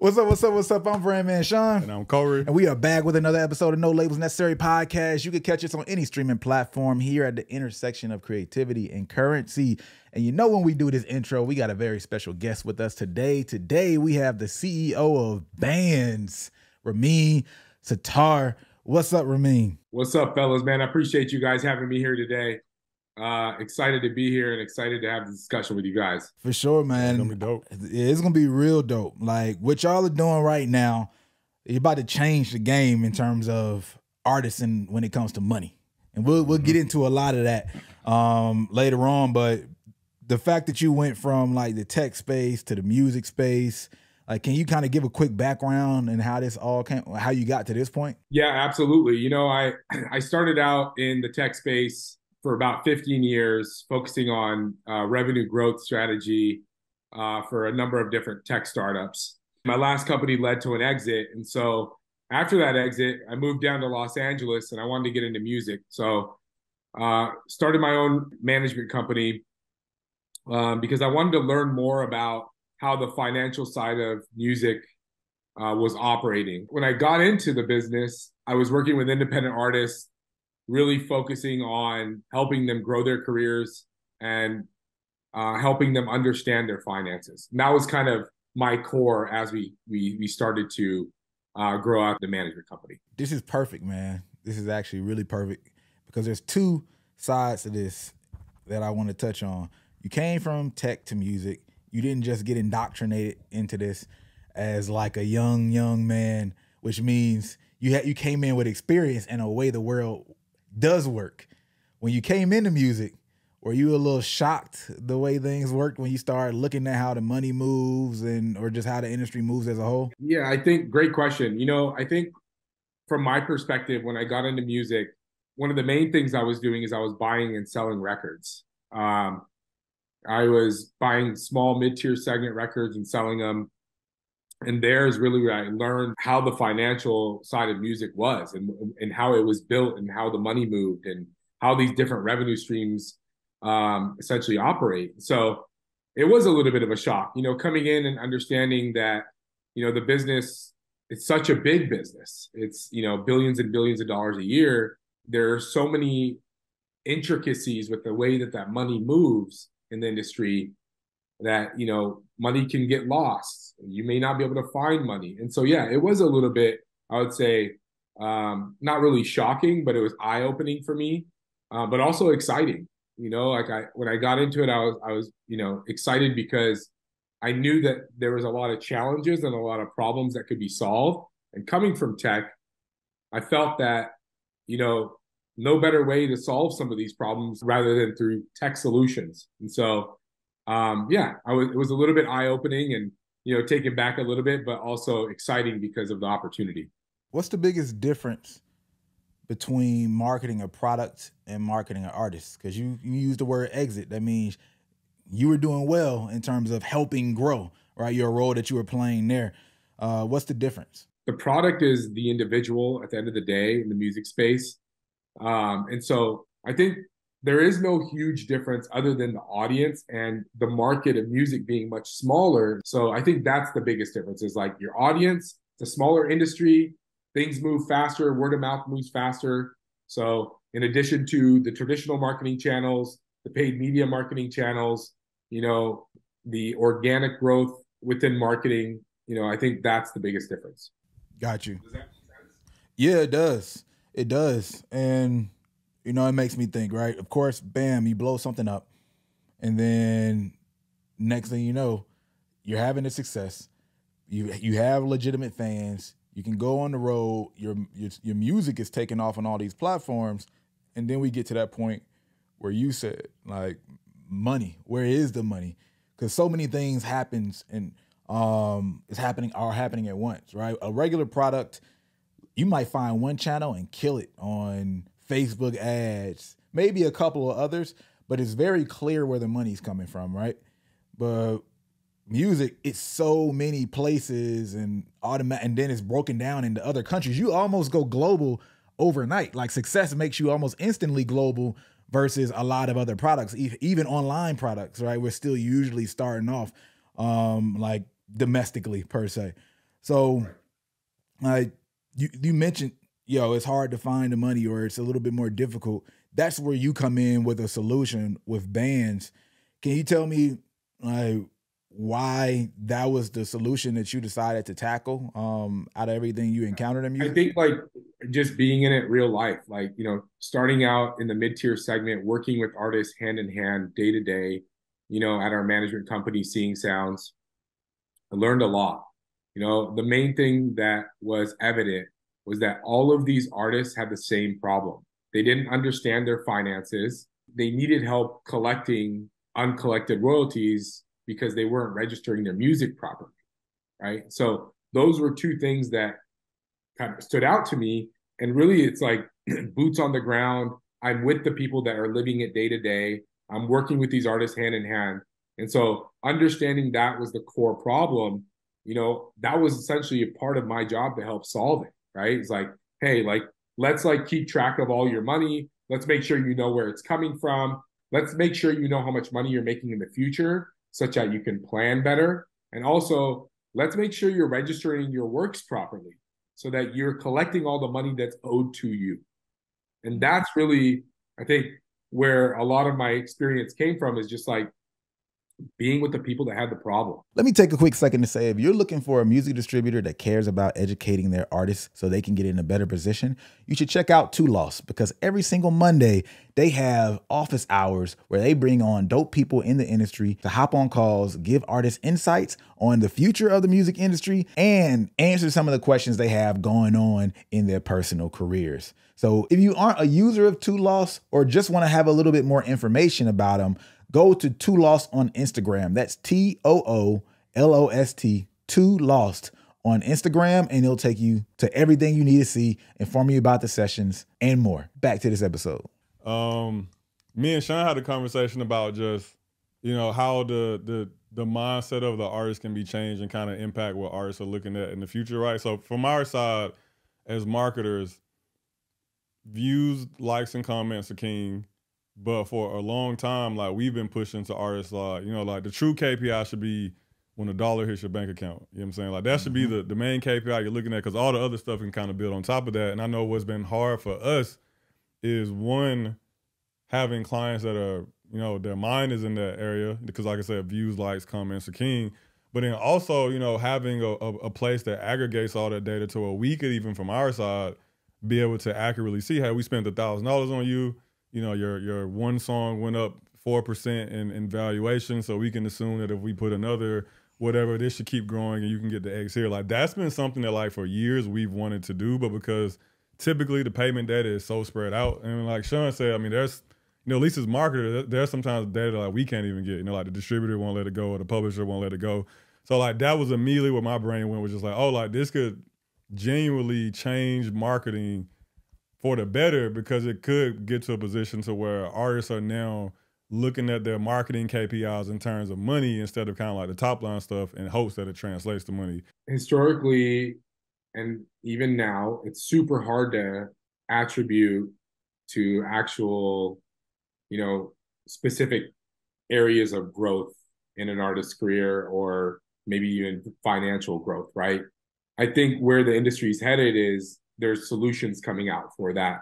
What's up, what's up, what's up? I'm Brandman Sean. And I'm Corey. And we are back with another episode of No Labels Necessary podcast. You can catch us on any streaming platform here at the intersection of creativity and currency. And you know when we do this intro, we got a very special guest with us today. Today, we have the CEO of Bands, Ramin Satar. What's up, Ramin? What's up, fellas, man? I appreciate you guys having me here today. Excited to be here and excited to have the discussion with you guys. For sure, man. It's gonna be dope. It's gonna be real dope. Like what y'all are doing right now, you're about to change the game in terms of artists and when it comes to money. And we'll get into a lot of that later on. But the fact that you went from like the tech space to the music space, like can you kind of give a quick background and how this all came, how you got to this point? Yeah, absolutely. You know, I started out in the tech space for about 15 years, focusing on revenue growth strategy for a number of different tech startups. My last company led to an exit. And so after that exit, I moved down to Los Angeles and I wanted to get into music. So started my own management company because I wanted to learn more about how the financial side of music was operating. When I got into the business, I was working with independent artists, really focusing on helping them grow their careers and helping them understand their finances. And that was kind of my core as we started to grow out the management company. This is perfect, man. This is actually really perfect because there's two sides to this that I want to touch on. You came from tech to music. You didn't just get indoctrinated into this as like a young man, which means you came in with experience and a way the world does work. When you came into music, were you a little shocked the way things worked when you started looking at how the money moves and or just how the industry moves as a whole? Yeah, I think great question. You know, I think from my perspective, when I got into music, one of the main things I was doing is I was buying and selling records. I was buying small mid-tier segment records and selling them. And there is really where I learned how the financial side of music was and how it was built and how the money moved and how these different revenue streams essentially operate. So it was a little bit of a shock, you know, coming in and understanding that, you know, the business, it's such a big business. It's, you know, billions and billions of dollars a year. There are so many intricacies with the way that that money moves in the industry that, you know, money can get lost. You may not be able to find money. And so, yeah, it was a little bit, I would say, not really shocking, but it was eye-opening for me, but also exciting. You know, like when I got into it, I was, you know, excited because I knew that there was a lot of challenges and a lot of problems that could be solved. And coming from tech, I felt that, you know, no better way to solve some of these problems rather than through tech solutions. And so, yeah, it was a little bit eye-opening and, you know, taken back a little bit, but also exciting because of the opportunity. What's the biggest difference between marketing a product and marketing an artist? Because you use the word exit. That means you were doing well in terms of helping grow, right? Your role that you were playing there. What's the difference? The product is the individual at the end of the day in the music space. And so I think there is no huge difference other than the audience and the market of music being much smaller. So I think that's the biggest difference is like your audience, it's a smaller industry, things move faster, word of mouth moves faster. So in addition to the traditional marketing channels, the paid media marketing channels, you know, the organic growth within marketing, you know, I think that's the biggest difference. Got you. Does that make sense? Yeah, it does. It does. And you know, it makes me think, right? Of course, bam, you blow something up. And then next thing you know, you're having a success. You have legitimate fans. You can go on the road. Your music is taking off on all these platforms. And then we get to that point where you said, like, money. Where is the money? Because so many things happens and are happening at once, right? A regular product, you might find one channel and kill it on Facebook ads, maybe a couple of others, but it's very clear where the money's coming from, right? But music, it's so many places and and then it's broken down into other countries. You almost go global overnight. Like success makes you almost instantly global versus a lot of other products, even online products, right? We're still usually starting off like domestically per se. So you mentioned, it's hard to find the money, or it's a little bit more difficult. That's where you come in with a solution with Bands. Can you tell me why that was the solution that you decided to tackle out of everything you encountered in music? I think just being in it real life, starting out in the mid-tier segment, working with artists hand in hand, day to day, at our management company, Seeing Sounds, I learned a lot. The main thing that was evident was that all of these artists had the same problem. They didn't understand their finances. They needed help collecting uncollected royalties because they weren't registering their music properly, right? So those were two things that kind of stood out to me. And really, it's like boots on the ground. I'm with the people that are living it day to day. I'm working with these artists hand in hand. And so understanding that was the core problem, that was essentially a part of my job to help solve it, right? It's like, hey, let's keep track of all your money. Let's make sure you know where it's coming from. Let's make sure you know how much money you're making in the future, such that you can plan better. And also, let's make sure you're registering your works properly so that you're collecting all the money that's owed to you. And that's really, I think, where a lot of my experience came from, is just being with the people that had the problem. Let me take a quick second to say, if you're looking for a music distributor that cares about educating their artists so they can get in a better position, you should check out Too Lost, because every single Monday they have office hours where they bring on dope people in the industry to hop on calls, give artists insights on the future of the music industry, and answer some of the questions they have going on in their personal careers. So if you aren't a user of Too Lost, or just want to have a little bit more information about them, go to Too Lost on Instagram. That's TOOLOST, Too Lost on Instagram, and it'll take you to everything you need to see, inform you about the sessions and more. Back to this episode. Me and Sean had a conversation about just, how the mindset of the artist can be changed and kind of impact what artists are looking at in the future, right? So from our side, as marketers, views, likes, and comments are king. But for a long time, we've been pushing to artists, the true KPI should be when a dollar hits your bank account. You know what I'm saying? That should be the main KPI you're looking at, because all the other stuff can kind of build on top of that. And I know what's been hard for us is, one, having clients that are, their mind is in that area, because like I said, views, likes, comments are king. But then also, having a place that aggregates all that data to where we could, even from our side, be able to accurately see, hey, we spent $1,000 on you. Your one song went up 4% in valuation, so we can assume that if we put another whatever, this should keep growing and you can get the X here. That's been something that for years we've wanted to do, but because typically the payment data is so spread out, and like Sean said, I mean, there's, at least as marketers, there's sometimes data we can't even get, the distributor won't let it go, or the publisher won't let it go. So that was immediately where my brain went, was just this could genuinely change marketing for the better, because it could get to a position to where artists are now looking at their marketing KPIs in terms of money instead of the top line stuff, in hopes that it translates to money. Historically, and even now, it's super hard to attribute to actual, specific areas of growth in an artist's career, or maybe even financial growth, right? I think where the industry's headed is there's solutions coming out for that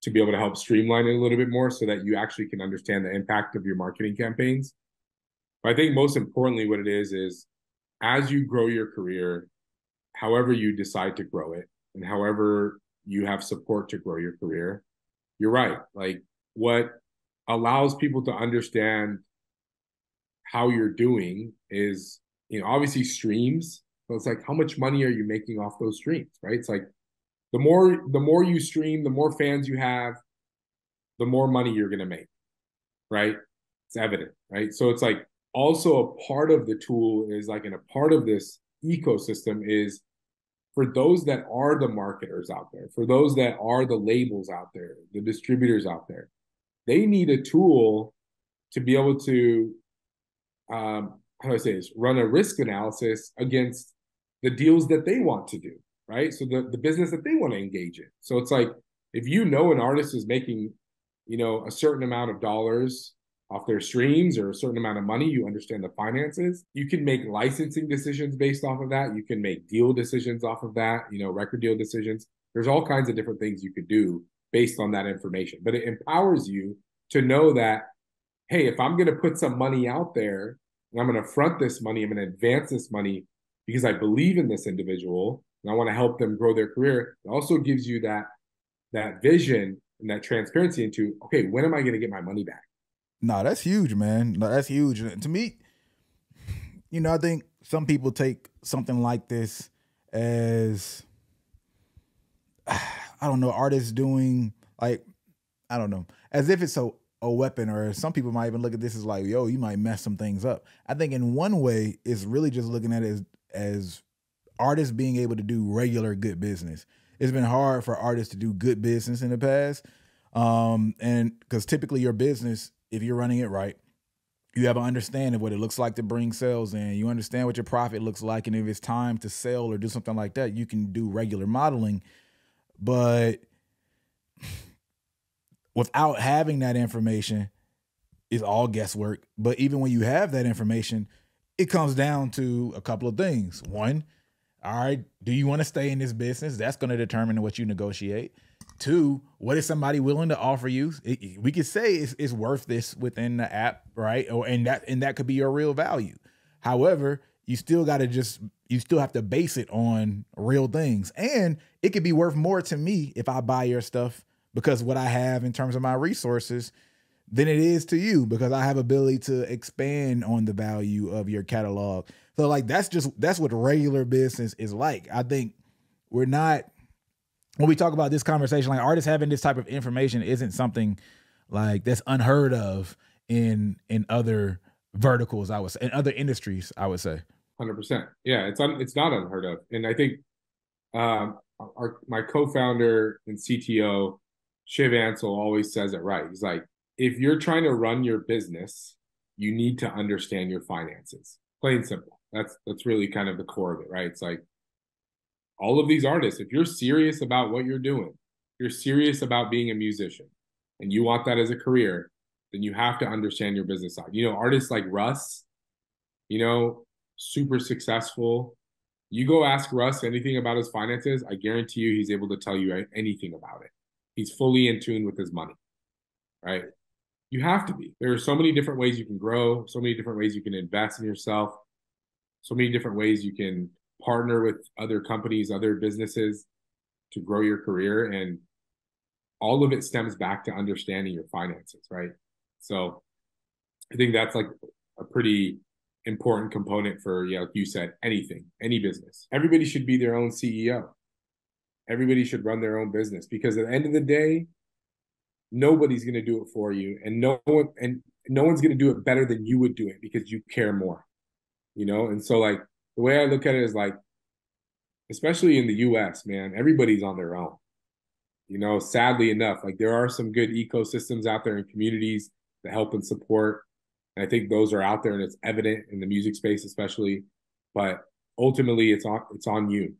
to be able to help streamline it a little bit more, so that you actually can understand the impact of your marketing campaigns. But I think most importantly, what it is as you grow your career, however you decide to grow it and however you have support to grow your career, you're right. What allows people to understand how you're doing is, obviously streams. So it's how much money are you making off those streams, right? It's the more you stream, the more fans you have, the more money you're going to make, right? It's evident, right? So it's also a part of the tool is and a part of this ecosystem is for those that are the marketers out there, for those that are the labels out there, the distributors out there, they need a tool to be able to, how do I say this, run a risk analysis against the deals that they want to do. Right. So the business that they want to engage in. So it's if you know an artist is making, a certain amount of dollars off their streams or a certain amount of money. You understand the finances. You can make licensing decisions based off of that. You can make deal decisions off of that, you know, record deal decisions. There's all kinds of different things you could do based on that information. But it empowers you to know that, hey, if I'm going to put some money out there and I'm going to front this money, I'm going to advance this money because I believe in this individual and I want to help them grow their career, it also gives you that vision and that transparency into, okay, when am I going to get my money back? No, that's huge, man. No, that's huge. To me, you know, I think some people take something like this as, I don't know, artists doing, like, I don't know, as if it's a weapon, or some people might even look at this as like, yo, you might mess some things up. I think in one way, it's really just looking at it as artists being able to do regular good business. It's been hard for artists to do good business in the past. And because typically your business, if you're running it right, you have an understanding of what it looks like to bring sales in. You understand what your profit looks like. And if it's time to sell or do something like that, you can do regular modeling. But without having that information, it's all guesswork. But even when you have that information, it comes down to a couple of things. One, all right, do you want to stay in this business? That's going to determine what you negotiate. Two, what is somebody willing to offer you? We could say it's worth this within the app, right? And that could be your real value. However, you still have to base it on real things. And it could be worth more to me if I buy your stuff because what I have in terms of my resources than it is to you, because I have ability to expand on the value of your catalog. So like, that's what regular business is like. I think we're not, when we talk about this conversation, like artists having this type of information isn't something like that's unheard of in other verticals, I would say, in other industries, I would say. 100%. Yeah, it's not unheard of. And I think my co-founder and CTO, Shiv Ansel, always says it right. He's like, if you're trying to run your business, you need to understand your finances. Plain and simple. That's really kind of the core of it, right? It's like, all of these artists, if you're serious about what you're doing, you're serious about being a musician and you want that as a career, then you have to understand your business side. You know, artists like Russ, you know, super successful. You go ask Russ anything about his finances, I guarantee you he's able to tell you anything about it. He's fully in tune with his money, right? You have to be. There are so many different ways you can grow, so many different ways you can invest in yourself, so many different ways you can partner with other companies, other businesses to grow your career. And all of it stems back to understanding your finances, right? So I think that's like a pretty important component for, yeah, like you said, anything, any business. Everybody should be their own CEO. Everybody should run their own business, because at the end of the day, nobody's going to do it for you. And no one's going to do it better than you would do it, because you care more, you know? And so like, the way I look at it is like, especially in the US, man, everybody's on their own. You know, sadly enough, like there are some good ecosystems out there and communities that help and support. And I think those are out there and it's evident in the music space, especially, but ultimately it's on you,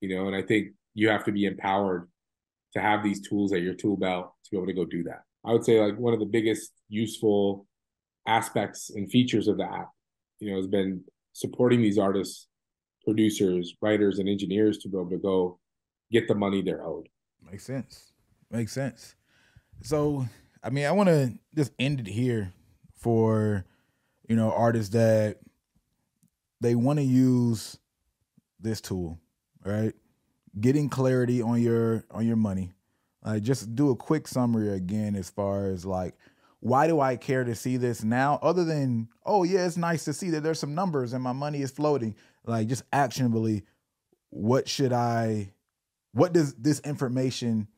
you know, and I think you have to be empowered to have these tools at your tool belt to be able to go do that. I would say like one of the biggest useful aspects and features of the app, you know, has been supporting these artists, producers, writers, and engineers to be able to go get the money they're owed. Makes sense. Makes sense. So, I mean, I want to just end it here for, you know, artists that they want to use this tool, right? Getting clarity on your money. Just do a quick summary again, as far as like, why do I care to see this now? Other than, oh yeah, it's nice to see that there's some numbers and my money is floating. Like just actionably, what does this information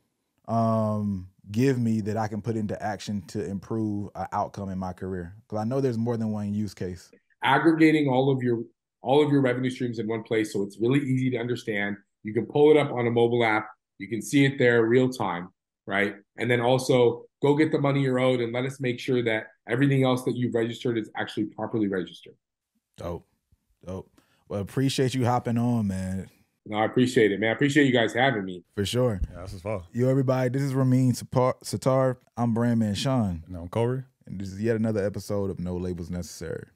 give me that I can put into action to improve an outcome in my career? Because I know there's more than one use case. Aggregating all of your revenue streams in one place, so it's really easy to understand. You can pull it up on a mobile app. You can see it there real time, right? And then also, go get the money you're owed and let us make sure that everything else that you've registered is actually properly registered. Dope. Dope. Well, appreciate you hopping on, man. No, I appreciate it, man. I appreciate you guys having me. For sure. Yeah, this is fun. Yo, everybody, this is Ramin Satar. I'm Brandman Sean. And I'm Corey. And this is yet another episode of No Labels Necessary.